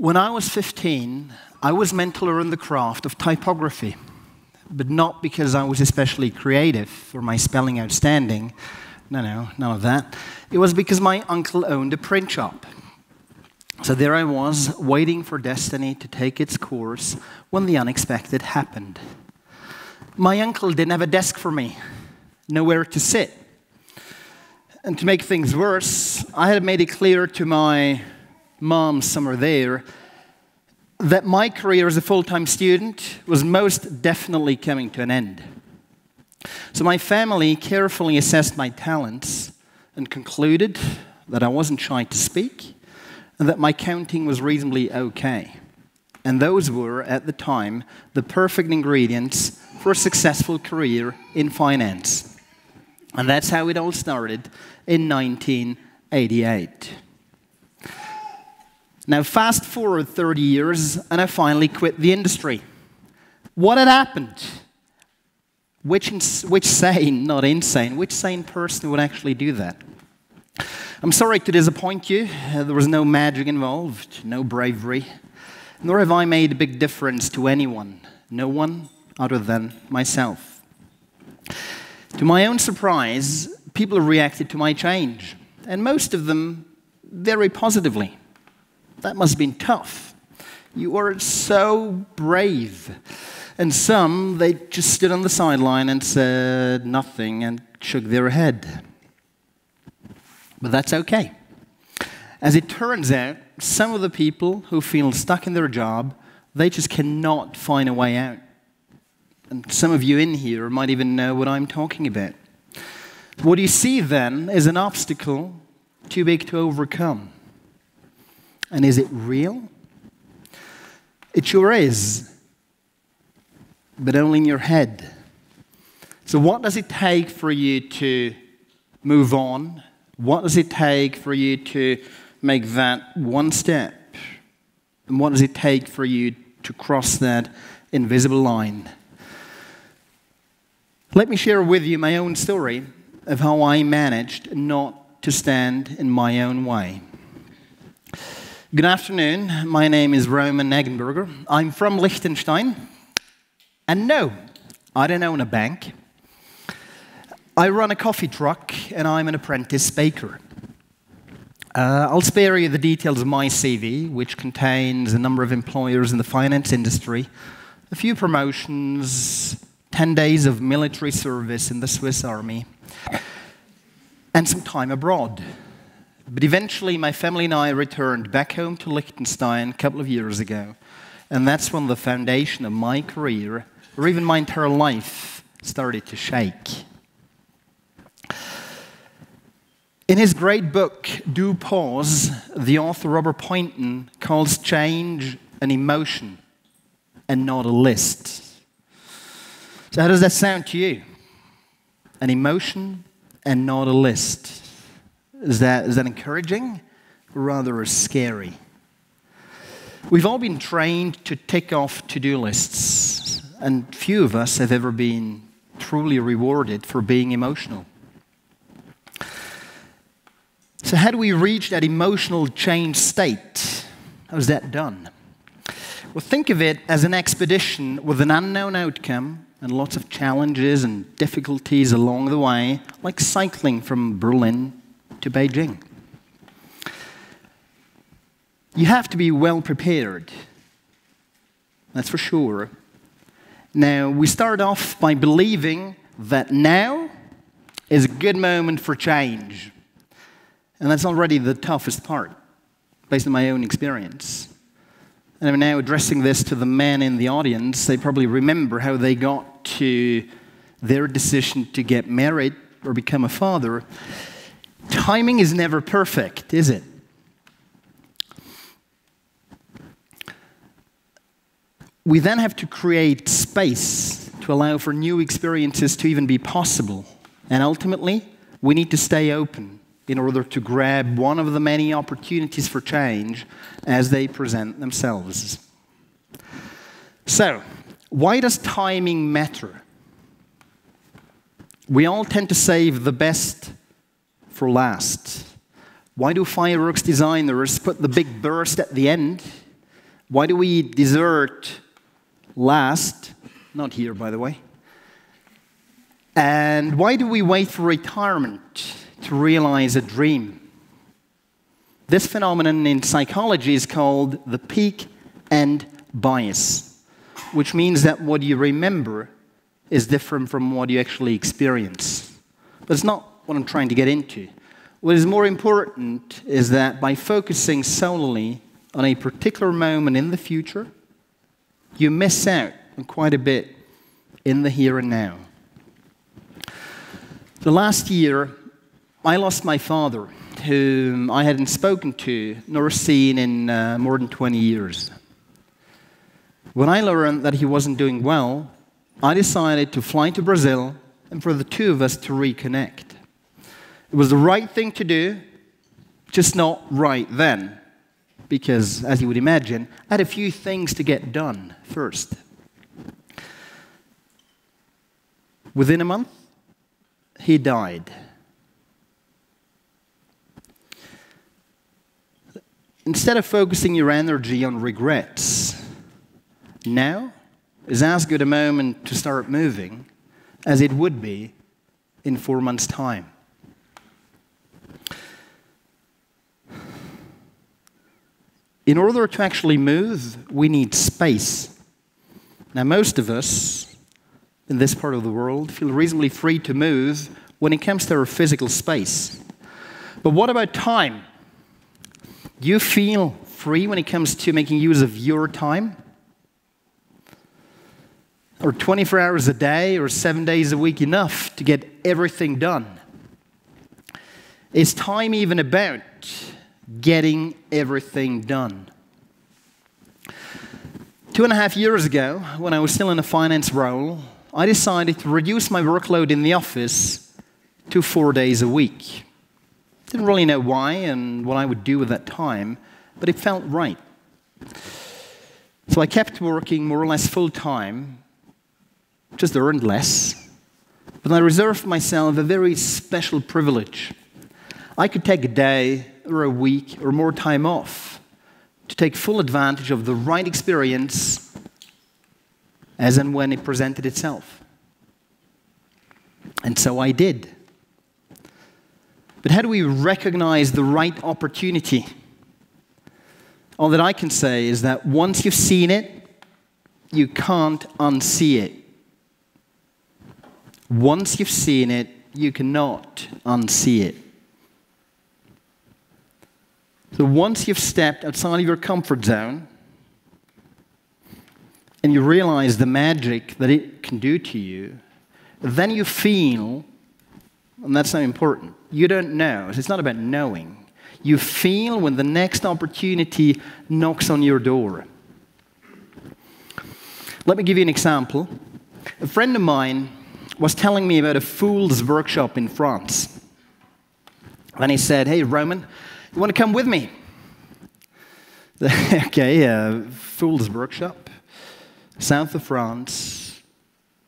When I was 15, I was meant to learn the craft of typography, but not because I was especially creative or my spelling outstanding. No, no, none of that. It was because my uncle owned a print shop. So there I was, waiting for destiny to take its course when the unexpected happened. My uncle didn't have a desk for me, nowhere to sit. And to make things worse, I had made it clear to my mom somewhere there that my career as a full-time student was most definitely coming to an end. So my family carefully assessed my talents and concluded that I wasn't shy to speak and that my counting was reasonably okay. And those were, at the time, the perfect ingredients for a successful career in finance. And that's how it all started in 1988. Now, fast forward 30 years, and I finally quit the industry. What had happened? Which sane person would actually do that? I'm sorry to disappoint you. There was no magic involved, no bravery, nor have I made a big difference to anyone. No one other than myself. To my own surprise, people reacted to my change, and most of them very positively. That must have been tough. You were so brave. And some, they just stood on the sideline and said nothing and shook their head. But that's okay. As it turns out, some of the people who feel stuck in their job, they just cannot find a way out. And some of you in here might even know what I'm talking about. What you see then is an obstacle too big to overcome. And is it real? It sure is. But only in your head. So what does it take for you to move on? What does it take for you to make that one step? And what does it take for you to cross that invisible line? Let me share with you my own story of how I managed not to stand in my own way. Good afternoon. My name is Roman Eggenberger. I'm from Liechtenstein. And no, I don't own a bank. I run a coffee truck, and I'm an apprentice baker. I'll spare you the details of my CV, which contains a number of employers in the finance industry, a few promotions, 10 days of military service in the Swiss Army, and some time abroad. But eventually, my family and I returned back home to Liechtenstein a couple of years ago, and that's when the foundation of my career or even my entire life started to shake. In his great book, Do Pause, the author Robert Poynton calls change an emotion and not a list. So how does that sound to you? An emotion and not a list. Is that encouraging or rather scary? We've all been trained to tick off to-do lists. And few of us have ever been truly rewarded for being emotional. So how do we reach that emotional change state? How is that done? Well, think of it as an expedition with an unknown outcome and lots of challenges and difficulties along the way, like cycling from Berlin to Beijing. You have to be well prepared, that's for sure. Now, we start off by believing that now is a good moment for change. And that's already the toughest part, based on my own experience. And I'm now addressing this to the men in the audience. They probably remember how they got to their decision to get married or become a father. Timing is never perfect, is it? We then have to create space to allow for new experiences to even be possible. And ultimately, we need to stay open in order to grab one of the many opportunities for change as they present themselves. So, why does timing matter? We all tend to save the best for last. Why do fireworks designers put the big burst at the end Why do we eat dessert last? Not here, by the way. And why do we wait for retirement to realize a dream? This phenomenon in psychology is called the peak end bias, which means that what you remember is different from what you actually experience. But it's not what I'm trying to get into. What is more important is that by focusing solely on a particular moment in the future, you miss out on quite a bit in the here and now. The last year, I lost my father, whom I hadn't spoken to nor seen in more than 20 years. When I learned that he wasn't doing well, I decided to fly to Brazil and for the two of us to reconnect. It was the right thing to do, just not right then, because, as you would imagine, I had a few things to get done first. Within a month, he died. Instead of focusing your energy on regrets, now is as good a moment to start moving as it would be in 4 months' time. In order to actually move, we need space. Now, most of us in this part of the world feel reasonably free to move when it comes to our physical space. But what about time? Do you feel free when it comes to making use of your time? Are 24 hours a day or 7 days a week enough to get everything done? Is time even about getting everything done? 2.5 years ago, when I was still in a finance role, I decided to reduce my workload in the office to 4 days a week. Didn't really know why and what I would do with that time, but it felt right. So I kept working more or less full-time, just earned less, but I reserved myself a very special privilege. I could take a day or a week or more time off to take full advantage of the right experience as and when it presented itself. And so I did. But how do we recognize the right opportunity? All that I can say is that once you've seen it, you can't unsee it. Once you've seen it, you cannot unsee it. So once you've stepped outside of your comfort zone and you realize the magic that it can do to you, then you feel, and that's not important, you don't know, so it's not about knowing. You feel when the next opportunity knocks on your door. Let me give you an example. A friend of mine was telling me about a fool's workshop in France. And he said, "Hey, Roman, you want to come with me?" Okay, fool's workshop, south of France.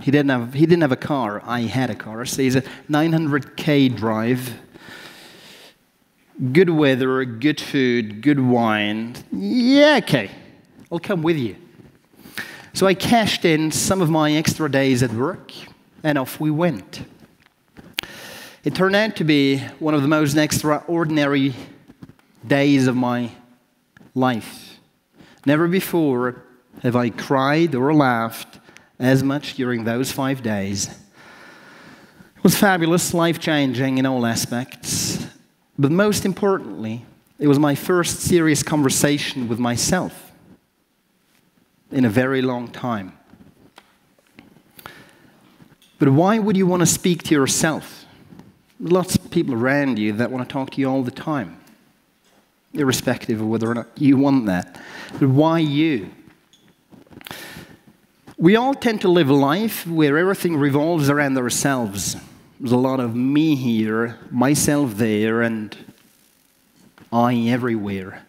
He didn't have a car. I had a car. So he's a 900K drive. Good weather, good food, good wine. Yeah, okay, I'll come with you. So I cashed in some of my extra days at work, and off we went. It turned out to be one of the most extraordinary days of my life. Never before have I cried or laughed as much during those 5 days. It was fabulous, life-changing in all aspects, but most importantly, it was my first serious conversation with myself in a very long time. But why would you want to speak to yourself? Lots of people around you that want to talk to you all the time, irrespective of whether or not you want that. But why you? We all tend to live a life where everything revolves around ourselves. There's a lot of me here, myself there, and I everywhere.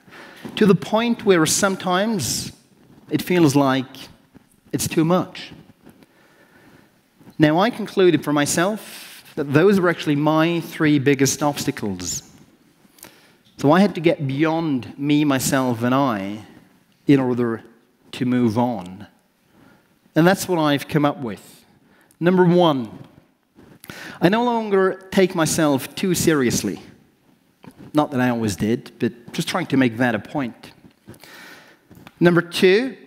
To the point where sometimes it feels like it's too much. Now, I concluded for myself that those were actually my three biggest obstacles. So I had to get beyond me, myself, and I in order to move on. And that's what I've come up with. Number one, I no longer take myself too seriously. Not that I always did, but just trying to make that a point. Number two,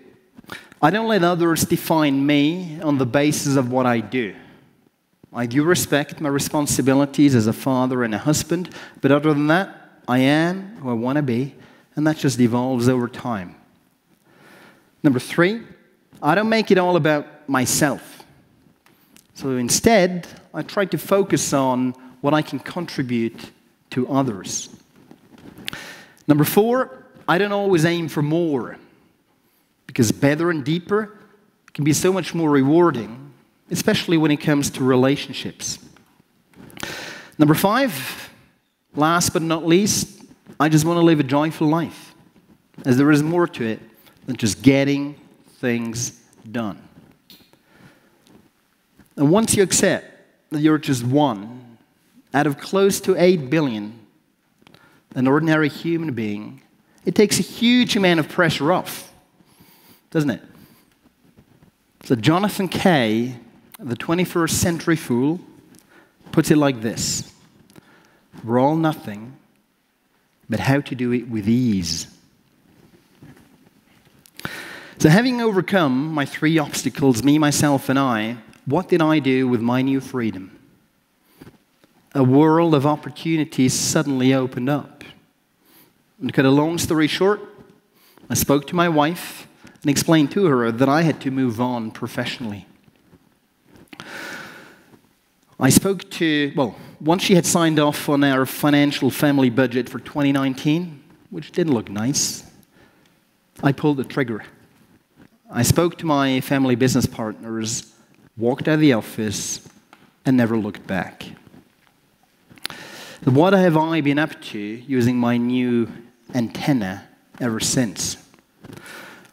I don't let others define me on the basis of what I do. I do respect my responsibilities as a father and a husband, but other than that, I am who I want to be, and that just evolves over time. Number three, I don't make it all about myself. So instead, I try to focus on what I can contribute to others. Number four, I don't always aim for more, because better and deeper can be so much more rewarding, especially when it comes to relationships. Number five, last but not least, I just want to live a joyful life, as there is more to it than just getting things done. And once you accept that you're just one out of close to 8 billion, an ordinary human being, it takes a huge amount of pressure off, doesn't it? So Jonathan Kaye, the 21st century fool, puts it like this: we're all nothing, but how to do it with ease. So having overcome my three obstacles, me, myself, and I, what did I do with my new freedom? A world of opportunities suddenly opened up. And to cut a long story short, I spoke to my wife and explained to her that I had to move on professionally. I spoke to, well, once she had signed off on our financial family budget for 2019, which didn't look nice, I pulled the trigger. I spoke to my family business partners, walked out of the office, and never looked back. So what have I been up to using my new antenna ever since?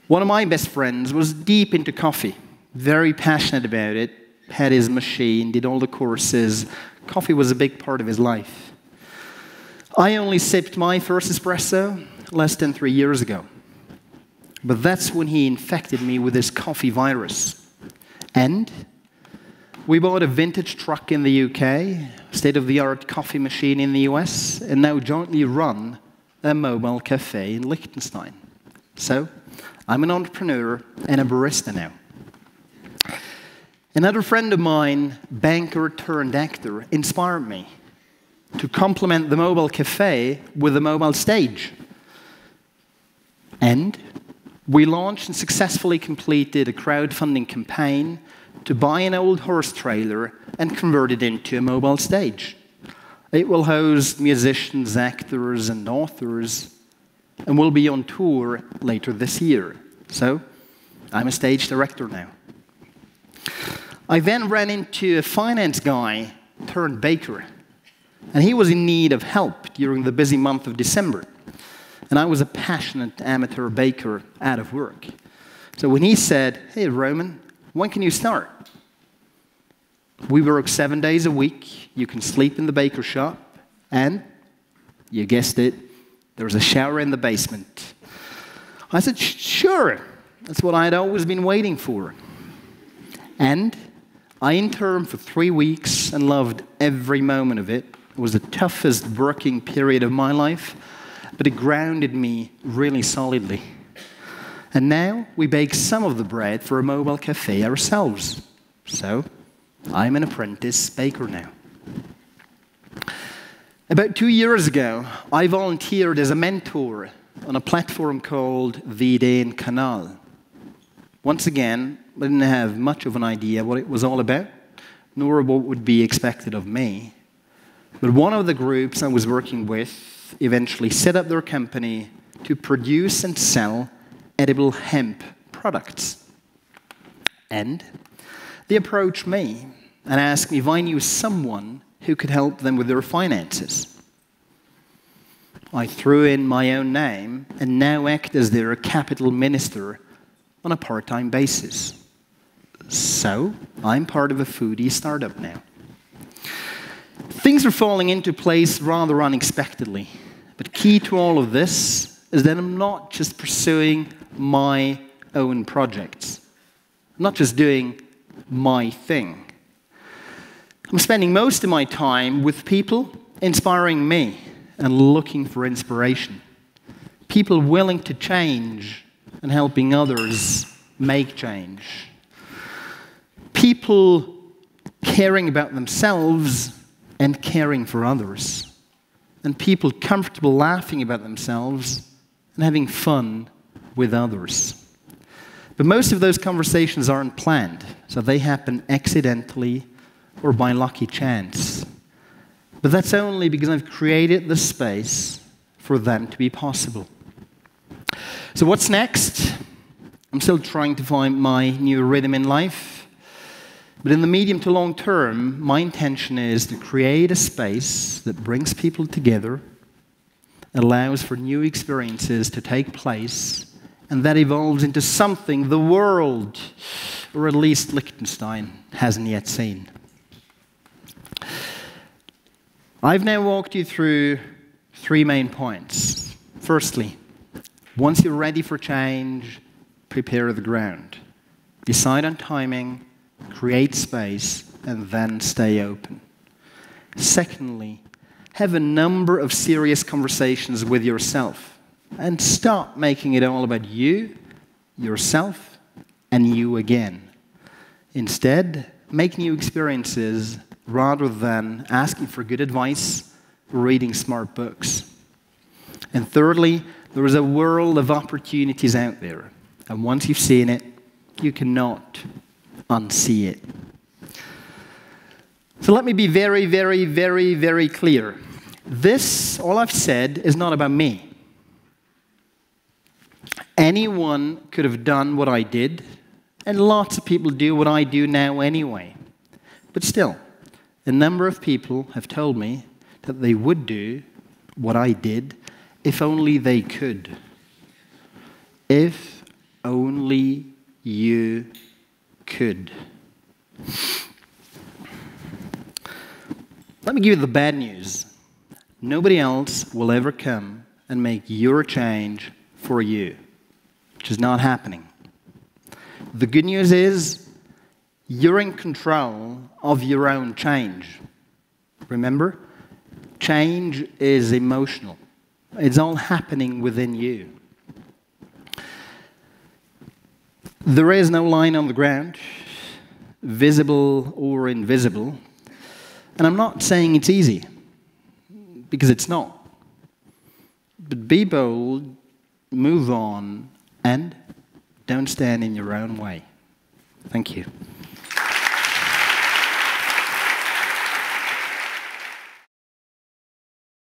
One of my best friends was deep into coffee, very passionate about it, had his machine, did all the courses. Coffee was a big part of his life. I only sipped my first espresso less than 3 years ago. But that's when he infected me with this coffee virus. And we bought a vintage truck in the UK, state-of-the-art coffee machine in the US, and now jointly run a mobile cafe in Liechtenstein. So I'm an entrepreneur and a barista now. Another friend of mine, banker-turned-actor, inspired me to complement the mobile cafe with a mobile stage. And we launched and successfully completed a crowdfunding campaign to buy an old horse trailer and convert it into a mobile stage. It will host musicians, actors, and authors, and will be on tour later this year. So I'm a stage director now. I then ran into a finance guy turned baker, and he was in need of help during the busy month of December. And I was a passionate amateur baker out of work. So when he said, "Hey, Roman, when can you start? We work 7 days a week, you can sleep in the baker shop, and, you guessed it, there was a shower in the basement." I said, "Sure, that's what I had always been waiting for." And I interned for 3 weeks and loved every moment of it. It was the toughest working period of my life, but it grounded me really solidly. And now we bake some of the bread for a mobile cafe ourselves. So I'm an apprentice baker now. About 2 years ago, I volunteered as a mentor on a platform called Vidéen Canal. Once again, I didn't have much of an idea what it was all about, nor what would be expected of me. But one of the groups I was working with eventually set up their company to produce and sell edible hemp products. And they approached me and asked me if I knew someone who could help them with their finances. I threw in my own name and now act as their capital minister on a part-time basis. So I'm part of a foodie startup now. Things are falling into place rather unexpectedly, but key to all of this is that I'm not just pursuing my own projects. I'm not just doing my thing. I'm spending most of my time with people inspiring me and looking for inspiration. People willing to change and helping others make change. People caring about themselves and caring for others. And people comfortable laughing about themselves and having fun with others. But most of those conversations aren't planned, so they happen accidentally or by lucky chance. But that's only because I've created the space for them to be possible. So what's next? I'm still trying to find my new rhythm in life. But in the medium to long term, my intention is to create a space that brings people together, allows for new experiences to take place, and that evolves into something the world, or at least Liechtenstein, hasn't yet seen. I've now walked you through three main points. Firstly, once you're ready for change, prepare the ground. Decide on timing, create space, and then stay open. Secondly, have a number of serious conversations with yourself. And start making it all about you, yourself, and you again. Instead, make new experiences rather than asking for good advice or reading smart books. And thirdly, there is a world of opportunities out there. And once you've seen it, you cannot unsee it. So let me be very, very, very, very clear. This, all I've said, is not about me. Anyone could have done what I did, and lots of people do what I do now anyway. But still, a number of people have told me that they would do what I did if only they could. If only you could. Let me give you the bad news. Nobody else will ever come and make your change for you. Which is not happening. The good news is, you're in control of your own change. Remember, change is emotional. It's all happening within you. There is no line on the ground, visible or invisible. And I'm not saying it's easy, because it's not. But be bold, move on, and don't stand in your own way. Thank you.